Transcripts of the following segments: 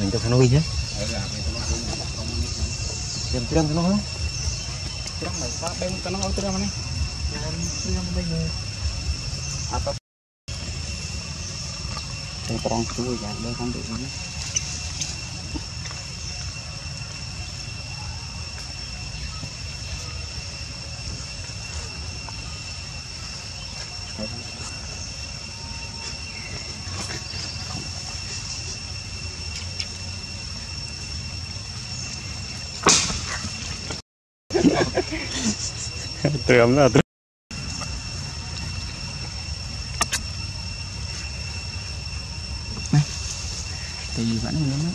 Mình cho nuôi chứ. Đem trứng nó. Trứng mày phá bên cho nó trứng này. Trứng bên này. Apa? Trứng con cua vậy đây không được nữa. Trơm nó trơm. Tại vì vẫn muốn á.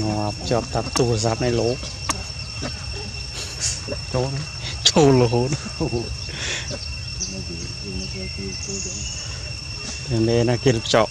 Ngọt chọt tạp tù giáp này lố. Trốn Lord. And then I get a chop.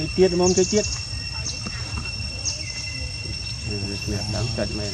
Chơi tiết mong chơi tiết việc đáng cận mình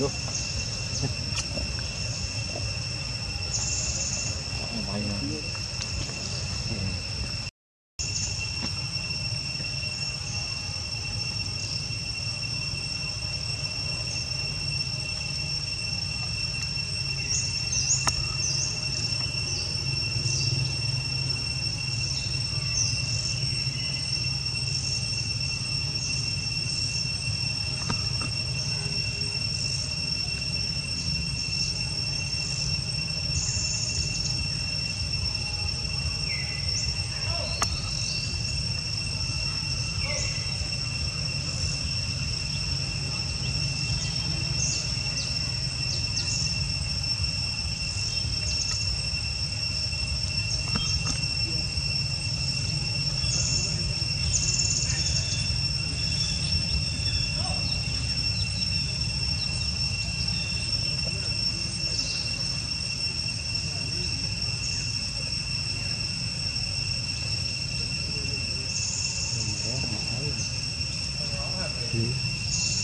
Look.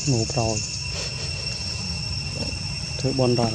Ngủ rồi thứ bon rồi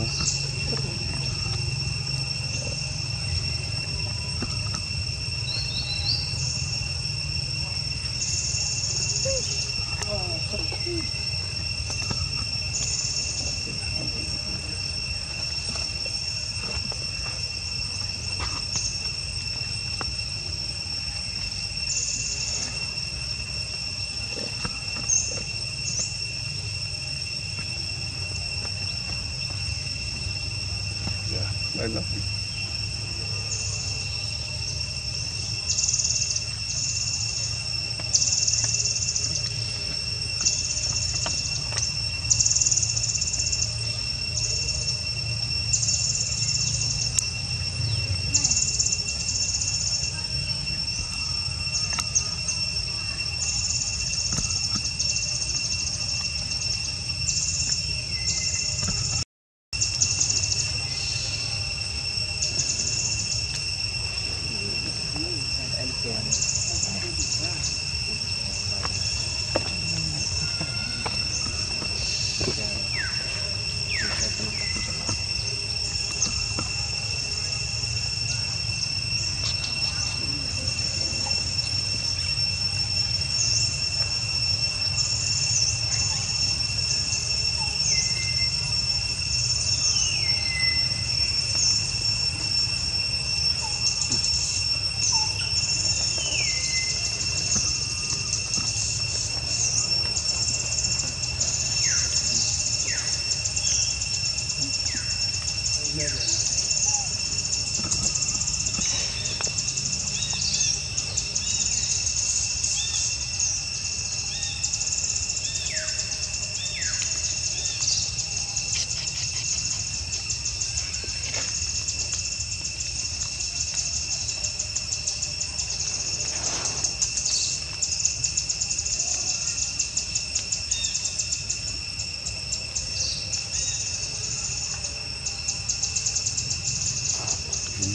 Hãy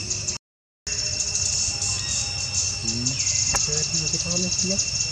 subscribe cho kênh Ghiền Mì Gõ để không bỏ lỡ những video hấp dẫn.